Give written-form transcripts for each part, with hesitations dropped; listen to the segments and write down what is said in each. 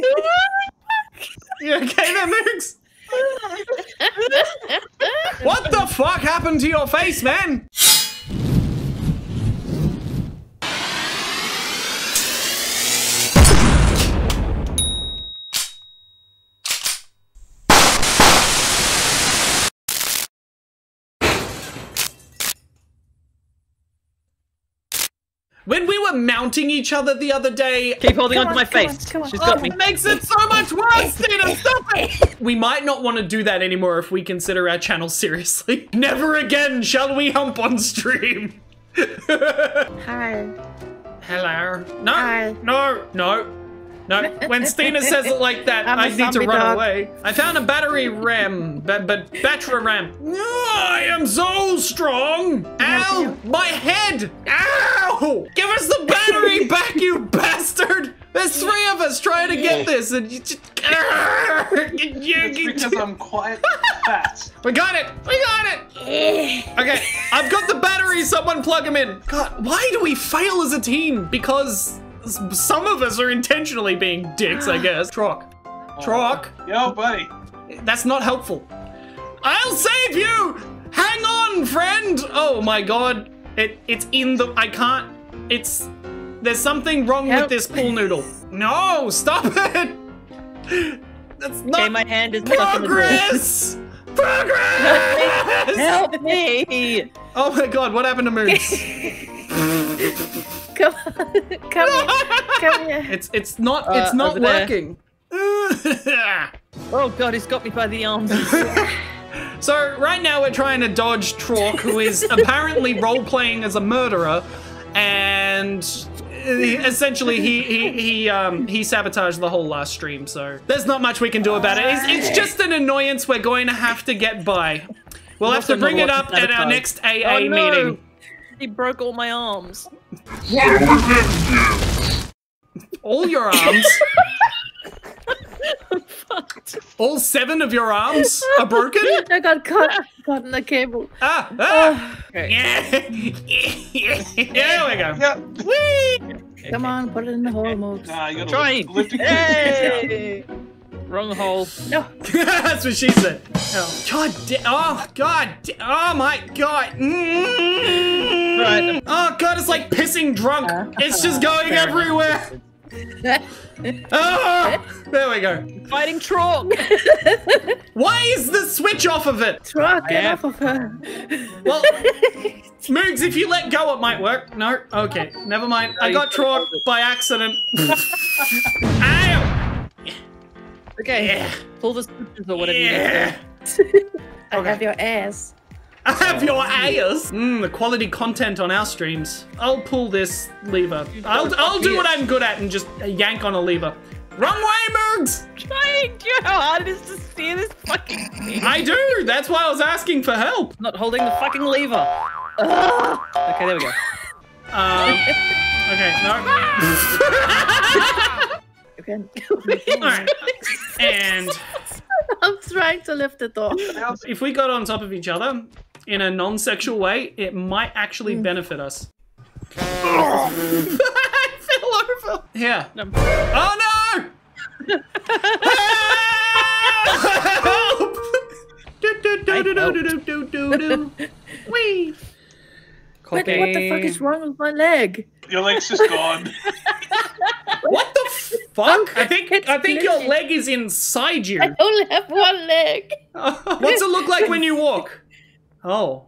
You okay there, Moogs? What the fuck happened to your face, man? When we were mounting each other the other day... Keep holding onto my face. She's got me. It makes it so much worse, Stina. Stop it! We might not want to do that anymore if we consider our channel seriously. Never again shall we hump on stream. Hi. Hello. No. Hi. No. No. No. When Stina says it like that, I need to run away. I found a battery ram. Battery ram. I am so strong. Ow! My head! Ow! Give us the battery back, you bastard! There's three of us trying to get this, and you just... It's because I'm quite fat. We got it! We got it! Okay, I've got the battery. Someone plug him in. God, why do we fail as a team? Because... some of us are intentionally being dicks, I guess. Trok. Trok. Yo, buddy. That's not helpful. I'll save you! Hang on, friend! Oh my god. It's in the... I can't... It's... There's something wrong with this pool noodle. No! Stop it! That's not... Okay, my hand is progress! Progress! Help me! Oh my god, what happened to Moogs? Come on, come here, come here. It's not working. Oh god, he's got me by the arms. So right now we're trying to dodge Trok, who is apparently role-playing as a murderer, and essentially he sabotaged the whole last stream. So there's not much we can do about it. It's just an annoyance we're going to have to get by. We'll have to bring it up at our next AA meeting. He broke all my arms. All your arms? I'm fucked. All 7 of your arms are broken? I got caught in the cable. Okay. There we go. Yeah. Whee! Okay, come on, put it in the hole, Moogs. I'm trying. Hey! Wrong hole. No. That's what she said. Oh. Oh my god. Right. Oh god, it's like pissing drunk. It's just going everywhere. Oh, there we go. Fighting Trok. Why is the switch off of it? Trok, get off of her. Well, Moogs, if you let go, it might work. No? Okay, never mind. I got Trok by accident. Ow! Okay, pull the switches or whatever you need. I have your ass. I have your ass. The quality content on our streams. I'll pull this lever. I'll do what I'm good at and just yank on a lever. Run away, Moogs! Trying. Do you know how hard it is to steer this fucking thing? I do. That's why I was asking for help. I'm not holding the fucking lever. Okay, there we go. Okay, no. Alright, and I'm trying to lift it off. If we got on top of each other in a non-sexual way, it might actually benefit us. I fell over. Yeah. No. Oh no! Help! Wee. What the fuck is wrong with my leg? Your leg's just gone. What the fuck? I think your leg is inside you. I only have one leg. What's it look like when you walk? Oh.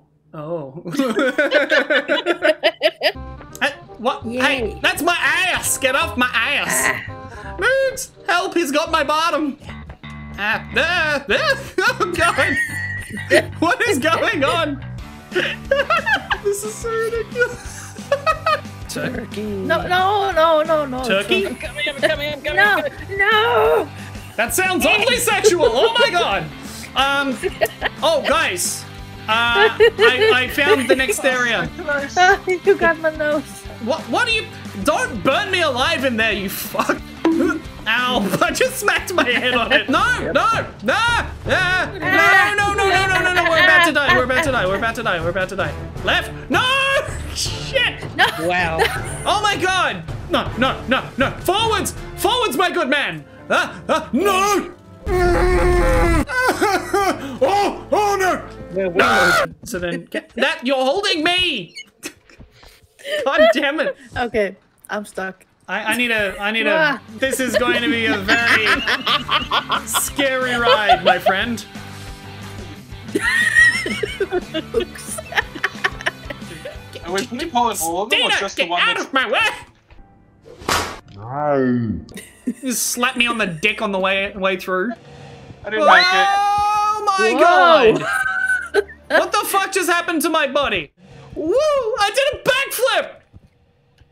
What? Yay. Hey, that's my ass. Get off my ass. Moogs, help! He's got my bottom. Oh god. What is going on? This is so ridiculous. Turkey. No. Turkey? Come here. No. That sounds oddly sexual. Oh my god. Oh guys. I found the next area. You got my nose. What are you? Don't burn me alive in there, you fuck. Ow, I just smacked my head on it. No. We're about to die. Left. No! Shit! No. Wow. Oh my god! No. Forwards! Forwards, my good man! No! Oh! Oh no! Yeah, no! So then, that you're holding me! God damn it! Okay, I'm stuck. I need a. This is going to be a very scary ride, my friend. Wait, can we pull in all of them, or just the one that's... out of my way! No. Just slap me on the dick on the way through. I didn't make it. Oh my god! What the fuck just happened to my body? Woo! I did a backflip!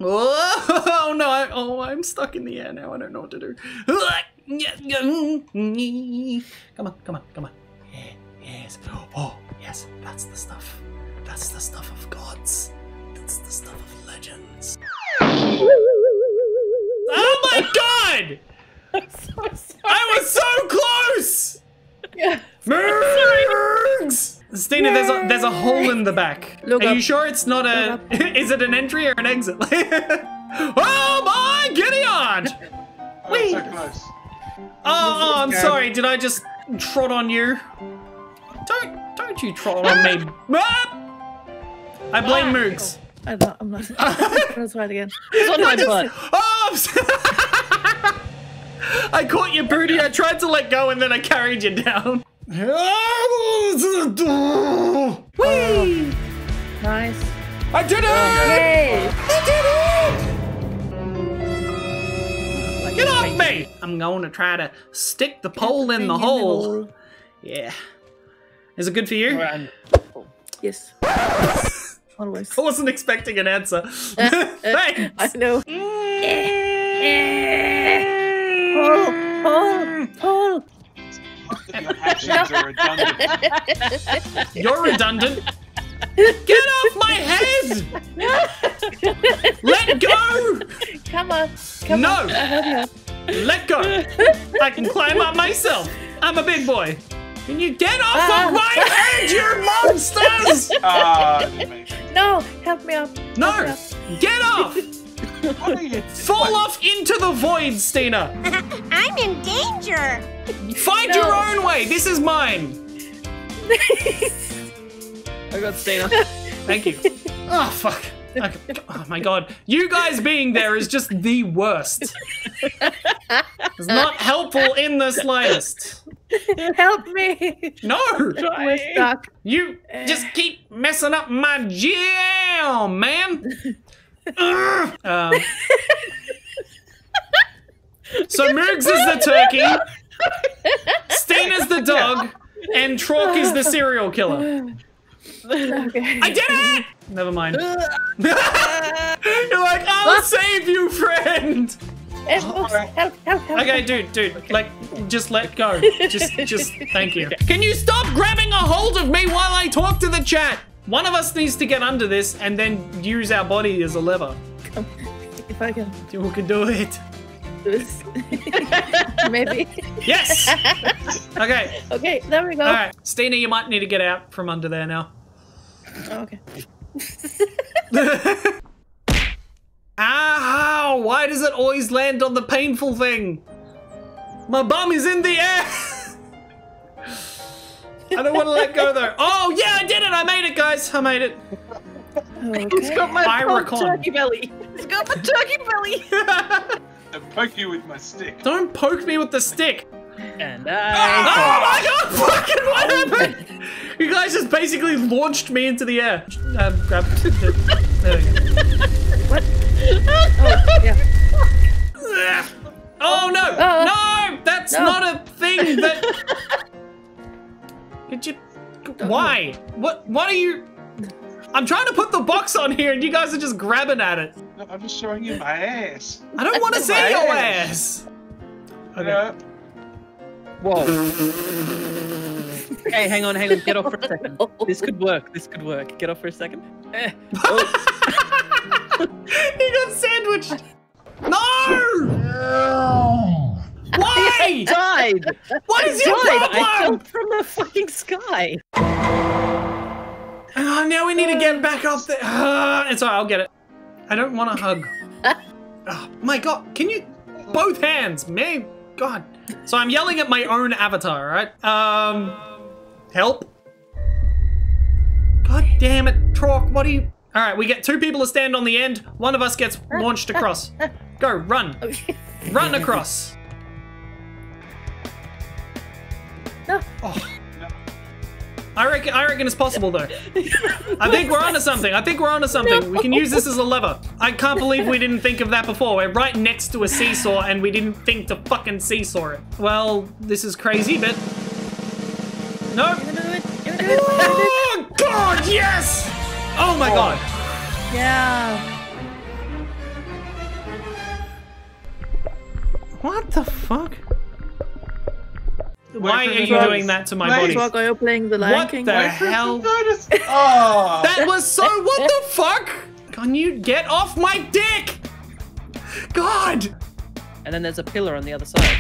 Oh no! I'm stuck in the air now. I don't know what to do. Come on! Come on! Come on! Yes! Oh yes! That's the stuff. That's the stuff of gods. That's the stuff of legends. Oh my god! I'm so sorry. I was so close! Yeah. Murgz! Stina, there's a hole in the back. Look Are you sure it's not a... Is it an entry or an exit? Oh my Gideon! Wait! So close. Oh, I'm sorry. Did I just trot on you? Don't you trot on me. I blame Moogs. I'm not. Let's try it again. It's on my butt. Oh, I'm sorry. I caught your booty. I tried to let go and then I carried you down. Whee! Nice. I did it! Yay. I did it! Get off me! I'm going to try to stick the pole in the hole. Yeah. Is it good for you? Yes. Always. I wasn't expecting an answer. Thanks. I know. Paul. Your actions are redundant. You're redundant. Get off my head! Let go! Come on. No. Let go. I can climb up myself. I'm a big boy. Can you get off of my head, you monsters? No, help me up. No, get off! Fall off into the void, Stina. I'm in danger. Find your own way. This is mine. I got Stina. Thank you. Oh, fuck. Oh, my God. You guys being there is just the worst. It's not helpful in the slightest. Help me! No! We're stuck. You just keep messing up my jam, man! So Murgz is the turkey, Stina's the dog, and Trok is the serial killer. Okay. I did it! Never mind. You're like, I'll save you, friend! Help. Okay, dude, okay. Like, just let go. Just, thank you. Can you stop grabbing a hold of me while I talk to the chat? One of us needs to get under this and then use our body as a lever. If I can. You can do it. Maybe. Yes! Okay. Okay, there we go. All right, Stina, you might need to get out from under there now. Oh, okay. Ow! Why does it always land on the painful thing? My bum is in the air! I don't want to let go though. Oh yeah, I did it! I made it, guys! I made it. Okay. It's got my turkey belly. It's got my turkey belly! I poke you with my stick. Don't poke me with the stick! And oh my god! Fucking what happened? You guys just basically launched me into the air. Grab there we go. What? Oh, yeah. Oh no! No! That's not a thing that... Could you... Why? What are you... I'm trying to put the box on here and you guys are just grabbing at it. No, I'm just showing you my ass. I don't want to see your ass! Okay. Yeah. Whoa. Hey, hang on. Get off for a second. This could work. Get off for a second. He got sandwiched. No! Why? I died. What is your problem? I fell from the fucking sky. Oh, now we need to get back off the... it's alright, I'll get it. I don't want to hug. Oh, my God, can you... Both hands, man. God. So I'm yelling at my own avatar, right? Help. God damn it, Trok, what are you? All right, we get two people to stand on the end. One of us gets launched across. Go, run. Run across. No. Oh. I reckon it's possible though. I think we're onto something. No. We can use this as a lever. I can't believe we didn't think of that before. We're right next to a seesaw and we didn't think to fucking seesaw it. Well, this is crazy, but no. Oh God, yes! Oh my God. Yeah. What the fuck? Why are you doing that to my body? What the hell? Oh. That was so. What the fuck? Can you get off my dick? God. And then there's a pillar on the other side.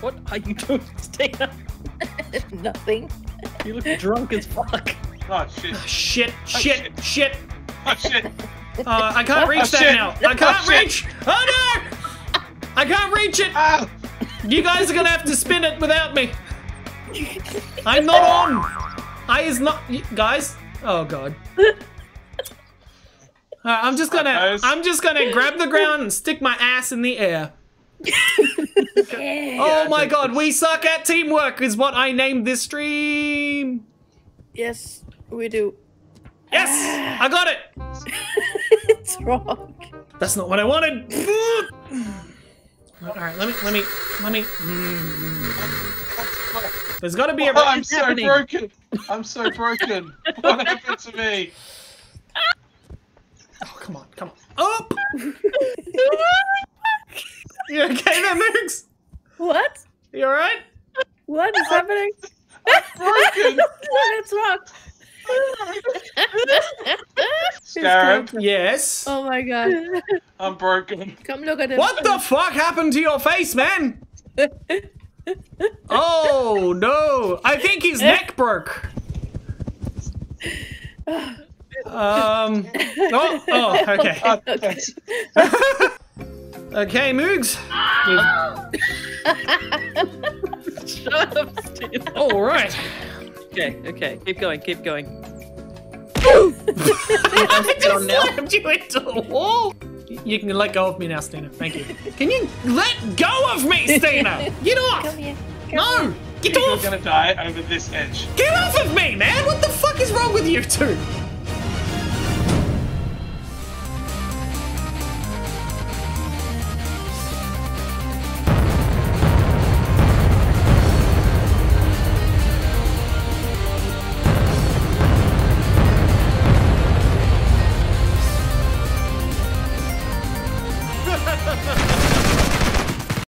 What are you doing, Stina? Nothing. You look drunk as fuck. Oh shit! Shit! Shit! Oh, shit! Oh shit! I can't reach that now. I can't reach. Oh no! I can't reach it. Oh. You guys are gonna have to spin it without me. I'm not on. Guys. Oh God. Right, I'm just gonna grab the ground and stick my ass in the air. Oh my God, we suck at teamwork is what I named this stream. Yes, we do. Yes, I got it. It's wrong. That's not what I wanted. All right, let me. There's got to be a. Oh, I'm so broken. I'm so broken. What happened to me? Oh, come on. Up. You okay there, Moogs? What? You all right? What is happening? I'm broken. What's wrong? Scarab. Yes. Oh my God. I'm broken. Come look at him. What the fuck happened to your face, man? Oh no! I think his neck broke. Oh. Okay. Okay, Moogs. Shut up, Steve. All right. Okay, keep going. I just slammed you into the wall. You can let go of me now, Stina. Thank you. Can you let go of me, Stina? Get off! Come here. No! Get off! You're gonna die over this edge. Get off of me, man! What the fuck is wrong with you two?